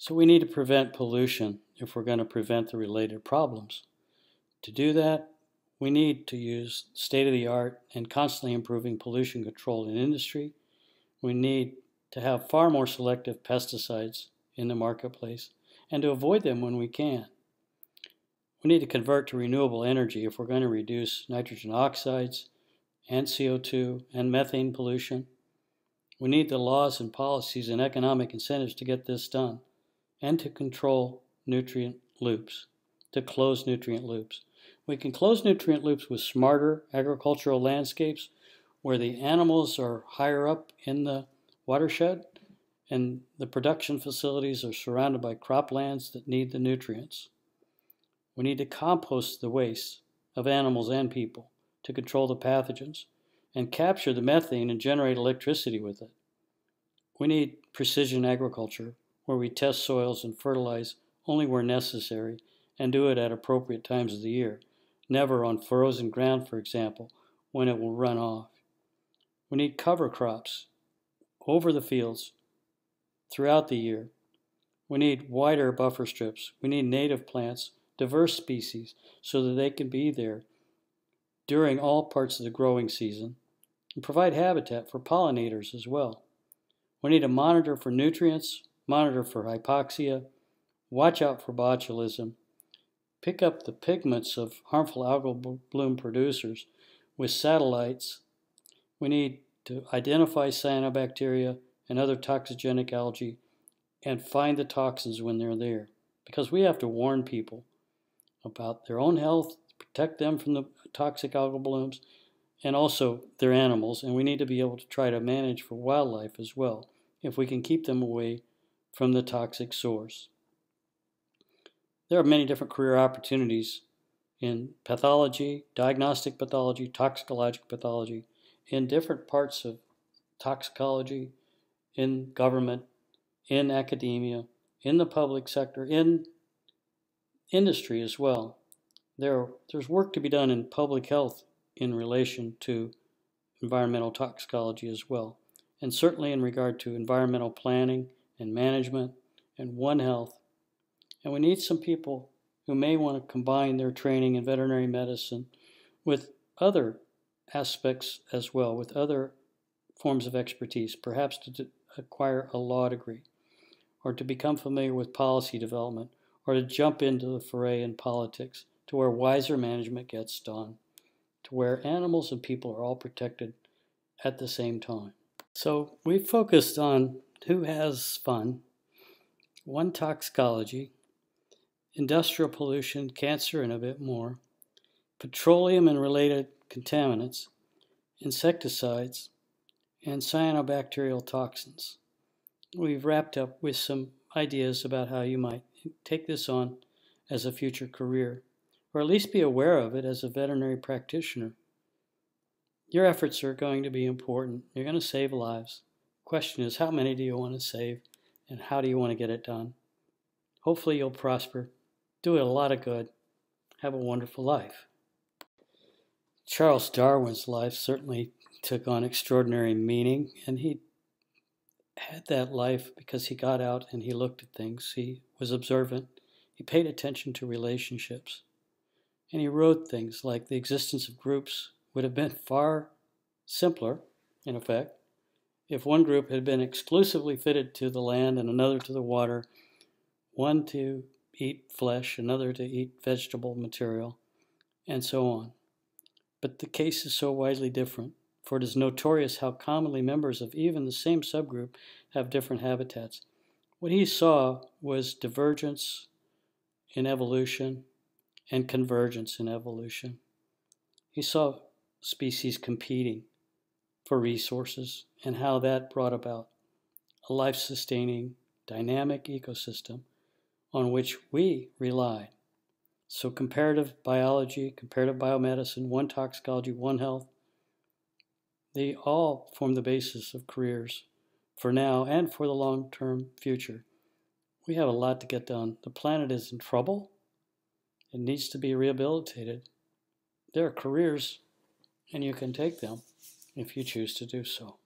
So we need to prevent pollution if we're going to prevent the related problems. To do that, we need to use state-of-the-art and constantly improving pollution control in industry. We need to have far more selective pesticides in the marketplace and to avoid them when we can. We need to convert to renewable energy if we're going to reduce nitrogen oxides and CO2 and methane pollution. We need the laws and policies and economic incentives to get this done and to control nutrient loops, to close nutrient loops. We can close nutrient loops with smarter agricultural landscapes where the animals are higher up in the watershed and the production facilities are surrounded by croplands that need the nutrients. We need to compost the waste of animals and people to control the pathogens and capture the methane and generate electricity with it. We need precision agriculture where we test soils and fertilize only where necessary and do it at appropriate times of the year, never on frozen ground, for example, when it will run off. We need cover crops over the fields throughout the year. We need wider buffer strips. We need native plants, diverse species, so that they can be there during all parts of the growing season and provide habitat for pollinators as well. We need to monitor for nutrients, monitor for hypoxia, watch out for botulism, pick up the pigments of harmful algal bloom producers with satellites. We need to identify cyanobacteria and other toxigenic algae and find the toxins when they're there, because we have to warn people about their own health, protect them from the toxic algal blooms, and also their animals, and we need to be able to try to manage for wildlife as well if we can keep them away from the toxic source. There are many different career opportunities in pathology, diagnostic pathology, toxicologic pathology, in different parts of toxicology, in government, in academia, in the public sector, in industry as well. There's work to be done in public health in relation to environmental toxicology as well, and certainly in regard to environmental planning and management and One Health. And we need some people who may want to combine their training in veterinary medicine with other aspects as well, with other forms of expertise, perhaps to acquire a law degree, or to become familiar with policy development, or to jump into the foray in politics, to where wiser management gets done, to where animals and people are all protected at the same time. So we focused on who has fun, One Toxicology, industrial pollution, cancer, and a bit more, petroleum and related contaminants, insecticides, and cyanobacterial toxins. We've wrapped up with some ideas about how you might take this on as a future career, or at least be aware of it as a veterinary practitioner. Your efforts are going to be important. You're going to save lives. The question is, how many do you want to save, and how do you want to get it done? Hopefully you'll prosper, do it a lot of good, have a wonderful life. Charles Darwin's life certainly took on extraordinary meaning, and he had that life because he got out and he looked at things. He was observant. He paid attention to relationships. And he wrote things like the existence of groups would have been far simpler, in effect, if one group had been exclusively fitted to the land and another to the water, one to eat flesh, another to eat vegetable material, and so on. But the case is so widely different, for it is notorious how commonly members of even the same subgroup have different habitats. What he saw was divergence in evolution and convergence in evolution. He saw species competing for resources and how that brought about a life-sustaining, dynamic ecosystem on which we relied. So comparative biology, comparative biomedicine, One Toxicology, One Health, they all form the basis of careers for now and for the long-term future. We have a lot to get done. The planet is in trouble. It needs to be rehabilitated. There are careers, and you can take them if you choose to do so.